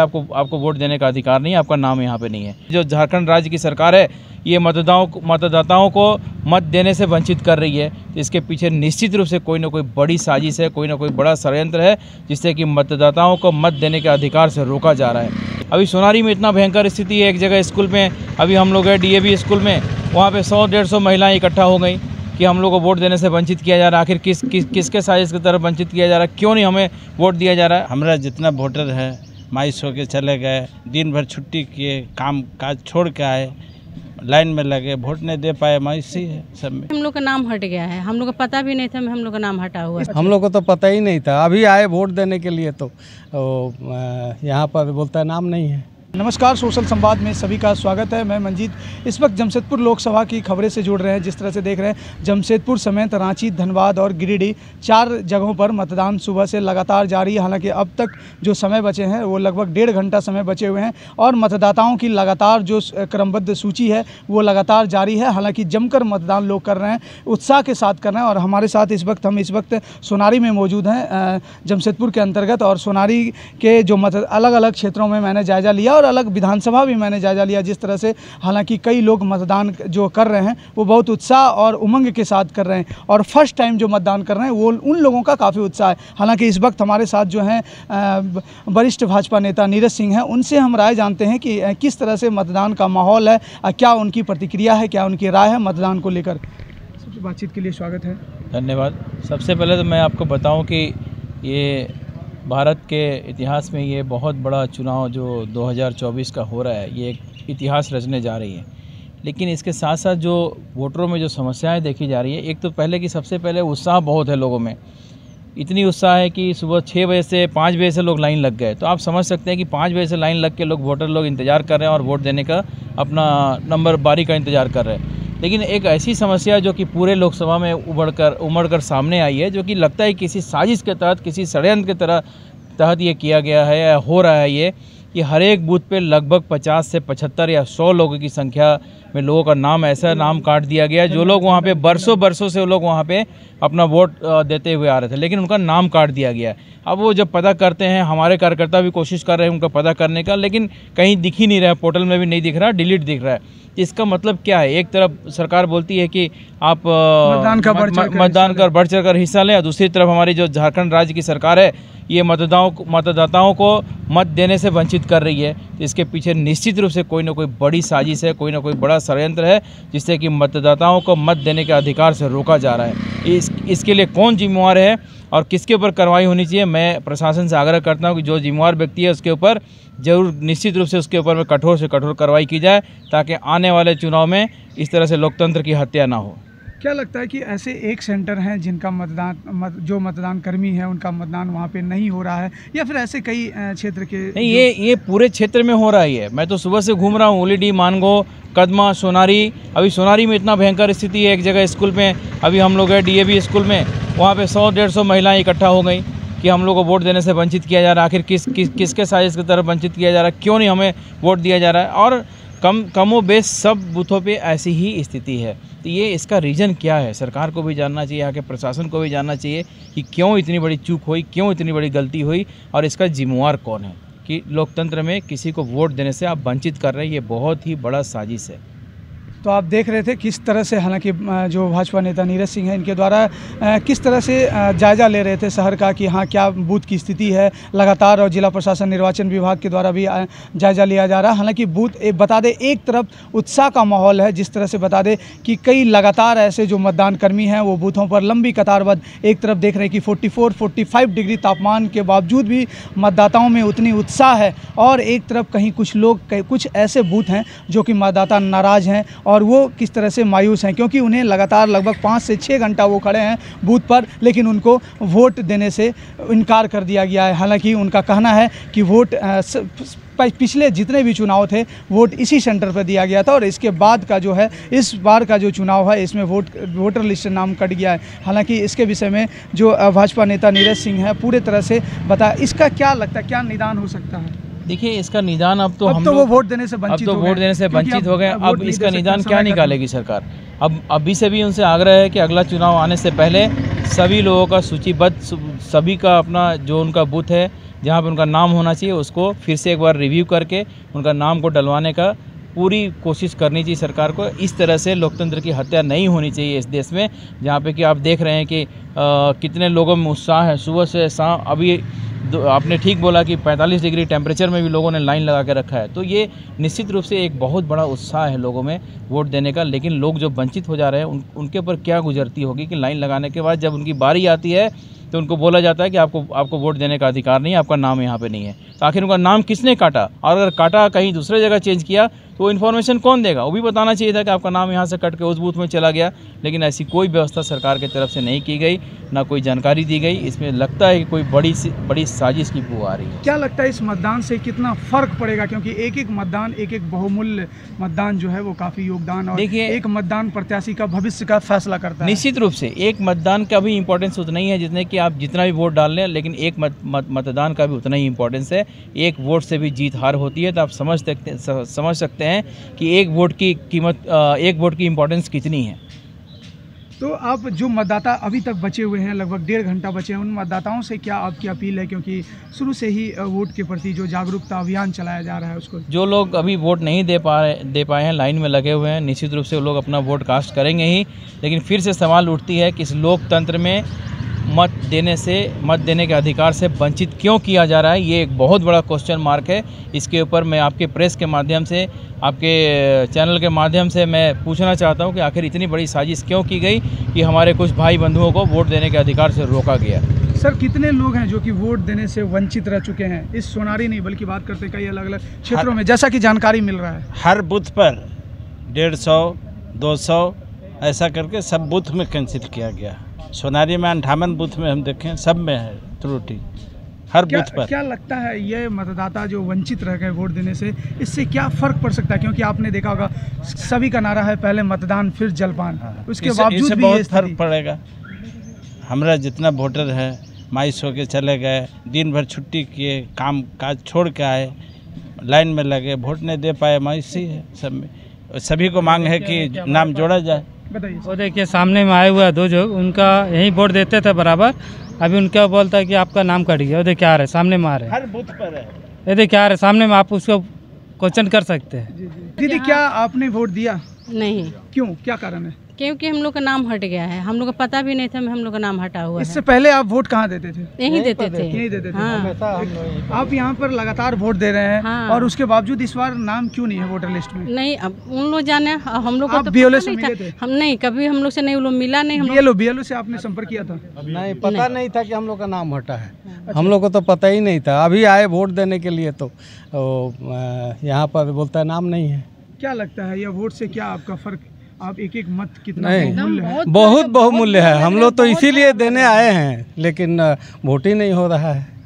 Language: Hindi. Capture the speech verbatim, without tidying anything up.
आपको आपको वोट देने का अधिकार नहीं है, आपका नाम यहाँ पे नहीं है। जो झारखंड राज्य की सरकार है ये मतदाताओं मतदाताओं को मत देने से वंचित कर रही है। इसके पीछे निश्चित रूप से कोई ना कोई बड़ी साजिश है, कोई ना कोई बड़ा षड्यंत्र है जिससे कि मतदाताओं को मत देने के अधिकार से रोका जा रहा है। अभी सोनारी में इतना भयंकर स्थिति है, एक जगह स्कूल में अभी हम लोग गए डी ए वी स्कूल में, वहाँ पर सौ डेढ़ सौ महिलाएँ इकट्ठा हो गई कि हम लोग को वोट देने से वंचित किया जा रहा है। आखिर किस किस किसके साजिश की तरफ वंचित किया जा रहा है, क्यों नहीं हमें वोट दिया जा रहा है। हमारा जितना वोटर है मायूस होकर चले गए, दिन भर छुट्टी किए, काम काज छोड़ के आए, लाइन में लगे, वोट नहीं दे पाए, मायूसी है सब में। हम लोग का नाम हट गया है, हम लोग को पता भी नहीं था, हम लोग का नाम हटा हुआ है। हम लोग को तो पता ही नहीं था, अभी आए वोट देने के लिए तो यहाँ पर बोलता है नाम नहीं है। नमस्कार, सोशल संवाद में सभी का स्वागत है। मैं मंजीत। इस वक्त जमशेदपुर लोकसभा की खबरें से जुड़ रहे हैं। जिस तरह से देख रहे हैं, जमशेदपुर समेत रांची, धनबाद और गिरिडीह चार जगहों पर मतदान सुबह से लगातार जारी है। हालांकि अब तक जो समय बचे हैं वो लगभग डेढ़ घंटा समय बचे हुए हैं और मतदाताओं की लगातार जो क्रमबद्ध सूची है वो लगातार जारी है। हालाँकि जमकर मतदान लोग कर रहे हैं, उत्साह के साथ कर रहे हैं। और हमारे साथ इस वक्त हम इस वक्त सोनारी में मौजूद हैं, जमशेदपुर के अंतर्गत, और सोनारी के जो मत अलग अलग क्षेत्रों में मैंने जायजा लिया और अलग विधानसभा भी मैंने जायजा लिया। जिस तरह से हालांकि कई लोग मतदान जो कर रहे हैं वो बहुत उत्साह और उमंग के साथ कर रहे हैं, और फर्स्ट टाइम जो मतदान कर रहे हैं वो उन लोगों का काफ़ी उत्साह है। हालांकि इस वक्त हमारे साथ जो हैं वरिष्ठ भाजपा नेता नीरज सिंह हैं, उनसे हम राय जानते हैं कि किस तरह से मतदान का माहौल है, क्या उनकी प्रतिक्रिया है, क्या उनकी राय है मतदान को लेकर। सबसे बातचीत के लिए स्वागत है, धन्यवाद। सबसे पहले तो मैं आपको बताऊँ कि ये भारत के इतिहास में ये बहुत बड़ा चुनाव जो दो हज़ार चौबीस का हो रहा है, ये एक इतिहास रचने जा रही है। लेकिन इसके साथ साथ जो वोटरों में जो समस्याएं देखी जा रही है, एक तो पहले की सबसे पहले उत्साह बहुत है लोगों में, इतनी उत्साह है कि सुबह छः बजे से पाँच बजे से लोग लाइन लग गए। तो आप समझ सकते हैं कि पाँच बजे से लाइन लग के लोग वोटर लोग इंतज़ार कर रहे हैं और वोट देने का अपना नंबर बारी का इंतज़ार कर रहे हैं। लेकिन एक ऐसी समस्या जो कि पूरे लोकसभा में उभर कर उमड़ कर सामने आई है, जो कि लगता है किसी साजिश के तहत, किसी षड्यंत्र के तरह तहत ये किया गया है या हो रहा है ये, कि हर एक बूथ पे लगभग पचास से पचहत्तर या सौ लोगों की संख्या में लोगों का नाम ऐसा नाम काट दिया गया, जो लोग वहाँ पे बरसों बरसों से लोग वहाँ पे अपना वोट देते हुए आ रहे थे, लेकिन उनका नाम काट दिया गया। अब वो जब पता करते हैं, हमारे कार्यकर्ता भी कोशिश कर रहे हैं उनका पता करने का, लेकिन कहीं दिख ही नहीं रहा, पोर्टल में भी नहीं दिख रहा, डिलीट दिख रहा है। इसका मतलब क्या है, एक तरफ सरकार बोलती है कि आप मतदान का बढ़ चढ़ कर हिस्सा लें, दूसरी तरफ हमारी जो झारखंड राज्य की सरकार है ये मतदाताओं मतदाताओं को मत देने से वंचित कर रही है। इसके पीछे निश्चित रूप से कोई ना कोई बड़ी साजिश है, कोई ना कोई बड़ा षड्यंत्र है जिससे कि मतदाताओं को मत देने के अधिकार से रोका जा रहा है। इस इसके लिए कौन जिम्मेवार है और किसके ऊपर कार्रवाई होनी चाहिए, मैं प्रशासन से आग्रह करता हूं कि जो जिम्मेवार व्यक्ति है उसके ऊपर जरूर निश्चित रूप से उसके ऊपर में कठोर से कठोर कार्रवाई की जाए, ताकि आने वाले चुनाव में इस तरह से लोकतंत्र की हत्या ना हो। क्या लगता है कि ऐसे एक सेंटर हैं जिनका मतदान मत, जो मतदान कर्मी है उनका मतदान वहाँ पे नहीं हो रहा है, या फिर ऐसे कई क्षेत्र के नहीं, ये ये पूरे क्षेत्र में हो रहा है। मैं तो सुबह से घूम रहा हूँ, ओलीडी, मानगो, कदमा, सोनारी। अभी सोनारी में इतना भयंकर स्थिति है, एक जगह स्कूल में अभी हम लोग गए डी ए वी स्कूल में, वहाँ पर सौ डेढ़ सौ महिलाएँ इकट्ठा हो गई कि हम लोग को वोट देने से वंचित किया जा रहा है। आखिर किस किसके साजिश की तरफ वंचित किया जा रहा है, क्यों नहीं हमें वोट दिया जा रहा है। और कम कमों बेस सब बूथों पे ऐसी ही स्थिति है। तो ये इसका रीज़न क्या है, सरकार को भी जानना चाहिए, यहाँ के प्रशासन को भी जानना चाहिए कि क्यों इतनी बड़ी चूक हुई, क्यों इतनी बड़ी गलती हुई, और इसका जिम्मेवार कौन है कि लोकतंत्र में किसी को वोट देने से आप वंचित कर रहे हैं। ये बहुत ही बड़ा साजिश है। तो आप देख रहे थे किस तरह से, हालांकि जो भाजपा नेता नीरज सिंह हैं इनके द्वारा किस तरह से जायजा ले रहे थे शहर का कि हाँ क्या बूथ की स्थिति है लगातार, और जिला प्रशासन निर्वाचन विभाग के द्वारा भी जायजा लिया जा रहा है। हालांकि बूथ बता दे एक तरफ उत्साह का माहौल है, जिस तरह से बता दे कि कई लगातार ऐसे जो मतदान कर्मी हैं वो बूथों पर लंबी कतारबद्ध, एक तरफ देख रहे हैं कि forty four forty five degree तापमान के बावजूद भी मतदाताओं में उतनी उत्साह है, और एक तरफ कहीं कुछ लोग कुछ ऐसे बूथ हैं जो कि मतदाता नाराज़ हैं और वो किस तरह से मायूस हैं, क्योंकि उन्हें लगातार लगभग पाँच से छः घंटा वो खड़े हैं बूथ पर, लेकिन उनको वोट देने से इनकार कर दिया गया है। हालांकि उनका कहना है कि वोट पिछले जितने भी चुनाव थे वोट इसी सेंटर पर दिया गया था, और इसके बाद का जो है इस बार का जो चुनाव है इसमें वोट वोटर लिस्ट से नाम कट गया है। हालांकि इसके विषय में जो भाजपा नेता नीरज सिंह हैं पूरे तरह से बता, इसका क्या लगता है क्या निदान हो सकता है। देखिए इसका निदान अब तो अब हम तो वो वोट देने से वंचित अब तो वोट देने से वंचित हो गए। अब इसका निदान क्या निकालेगी सरकार। अब अभी से भी उनसे आग्रह है कि अगला चुनाव आने से पहले सभी लोगों का सूचीबद्ध, सभी का अपना जो उनका बूथ है जहाँ पर उनका नाम होना चाहिए उसको फिर से एक बार रिव्यू करके उनका नाम को डलवाने का पूरी कोशिश करनी चाहिए सरकार को। इस तरह से लोकतंत्र की हत्या नहीं होनी चाहिए इस देश में, जहाँ पे कि आप देख रहे हैं कि आ, कितने लोगों में उत्साह है सुबह से शाम। अभी आपने ठीक बोला कि पैंतालीस डिग्री टेम्परेचर में भी लोगों ने लाइन लगा के रखा है, तो ये निश्चित रूप से एक बहुत बड़ा उत्साह है लोगों में वोट देने का। लेकिन लोग जो वंचित हो जा रहे हैं उन, उनके ऊपर क्या गुजरती होगी कि लाइन लगाने के बाद जब उनकी बारी आती है तो उनको बोला जाता है कि आपको आपको वोट देने का अधिकार नहीं है, आपका नाम यहाँ पे नहीं है। तो आखिर उनका नाम किसने काटा, और अगर काटा कहीं दूसरे जगह चेंज किया तो इन्फॉर्मेशन कौन देगा? वो भी बताना चाहिए था कि आपका नाम यहाँ से कट के उस बूथ में चला गया। लेकिन ऐसी कोई व्यवस्था सरकार की तरफ से नहीं की गई, ना कोई जानकारी दी गई। इसमें लगता है कि कोई बड़ी बड़ी साजिश की बू आ रही है। क्या लगता है इस मतदान से कितना फ़र्क पड़ेगा, क्योंकि एक एक मतदान, एक एक बहुमूल्य मतदान जो है वो काफ़ी योगदान, और देखिए एक मतदान प्रत्याशी का भविष्य का फैसला करता है। निश्चित रूप से एक मतदान का भी इम्पोर्टेंस उतना ही है जितने कि आप जितना भी वोट डाल लें, लेकिन एक मत, मत, मतदान का भी उतना ही इम्पोर्टेंस है। एक वोट से भी जीत हार होती है, तो आप समझ सकते समझ सकते हैं कि एक वोट की कीमत, एक वोट की इम्पोर्टेंस कितनी है। तो आप जो मतदाता अभी तक बचे हुए हैं, लगभग डेढ़ घंटा बचे हैं, उन मतदाताओं से क्या आपकी अपील है, क्योंकि शुरू से ही वोट के प्रति जो जागरूकता अभियान चलाया जा रहा है उसको? जो लोग अभी वोट नहीं दे पा रहे दे पाए हैं, लाइन में लगे हुए हैं, निश्चित रूप से वो लोग अपना वोट कास्ट करेंगे ही। लेकिन फिर से सवाल उठती है कि इस लोकतंत्र में मत देने से मत देने के अधिकार से वंचित क्यों किया जा रहा है? ये एक बहुत बड़ा क्वेश्चन मार्क है। इसके ऊपर मैं आपके प्रेस के माध्यम से, आपके चैनल के माध्यम से मैं पूछना चाहता हूं कि आखिर इतनी बड़ी साजिश क्यों की गई कि हमारे कुछ भाई बंधुओं को वोट देने के अधिकार से रोका गया। सर, कितने लोग हैं जो कि वोट देने से वंचित रह चुके हैं, इस सोनारी नहीं बल्कि बात करते कई अलग अलग क्षेत्रों में, जैसा कि जानकारी मिल रहा है? हर बूथ पर डेढ़ सौ दो सौ ऐसा करके सब बूथ में कैंसिल किया गया। सोनारी में अंठावन बूथ में हम देखें सब में है त्रुटि, हर बूथ पर। क्या लगता है ये मतदाता जो वंचित रह गए वोट देने से, इससे क्या फ़र्क पड़ सकता है? क्योंकि आपने देखा होगा सभी का नारा है पहले मतदान फिर जलपान, उसके बावजूद भी बहुत फर्क पड़ेगा। हमारा जितना वोटर है मायूस होकर चले गए, दिन भर छुट्टी किए, काम काज छोड़ के आए, लाइन में लगे, वोट नहीं दे पाए, मायूसी है सब में। सभी को मांग है कि नाम जोड़ा जाए। बताइए। वो देखिए सामने में आए हुआ दो जो उनका यहीं वोट देते थे बराबर, अभी उनका बोलता है कि आपका नाम कट गया। देखिए आ रहा है सामने में, आ रहा है हर बूथ पर है। ये देखिए आ रहा है सामने में, आप उसको क्वेश्चन कर सकते हैं। दीदी, क्या आपने वोट दिया? नहीं। क्यों, क्या कारण है? क्योंकि हम लोग का नाम हट गया है, हम लोग को पता भी नहीं था हम लोग का नाम हटा हुआ है। इससे पहले आप वोट कहाँ देते थे? यही देते थे, यही देते थे। हाँ। आप यहाँ पर लगातार वोट दे रहे हैं। हाँ। और उसके बावजूद इस बार नाम क्यों नहीं है वोटर लिस्ट में? नहीं, अब उन लोग जाने, हम लोग को तो हम नहीं, कभी हम लोग से नहीं, वो लोग मिला नहीं। बीएलओ बीएलओ से आपने संपर्क किया था? नहीं, पता नहीं था कि हम लोग का नाम हटा है, हम लोग को तो पता ही नहीं था। अभी आए वोट देने के लिए तो यहाँ पर बोलता है नाम नहीं है। क्या लगता है यह वोट से क्या आपका फर्क, आप एक एक मत कितना बहुमूल्य है? बहुत बहुमूल्य है, हम लोग तो इसीलिए देने आए हैं, लेकिन वोट ही नहीं हो रहा है।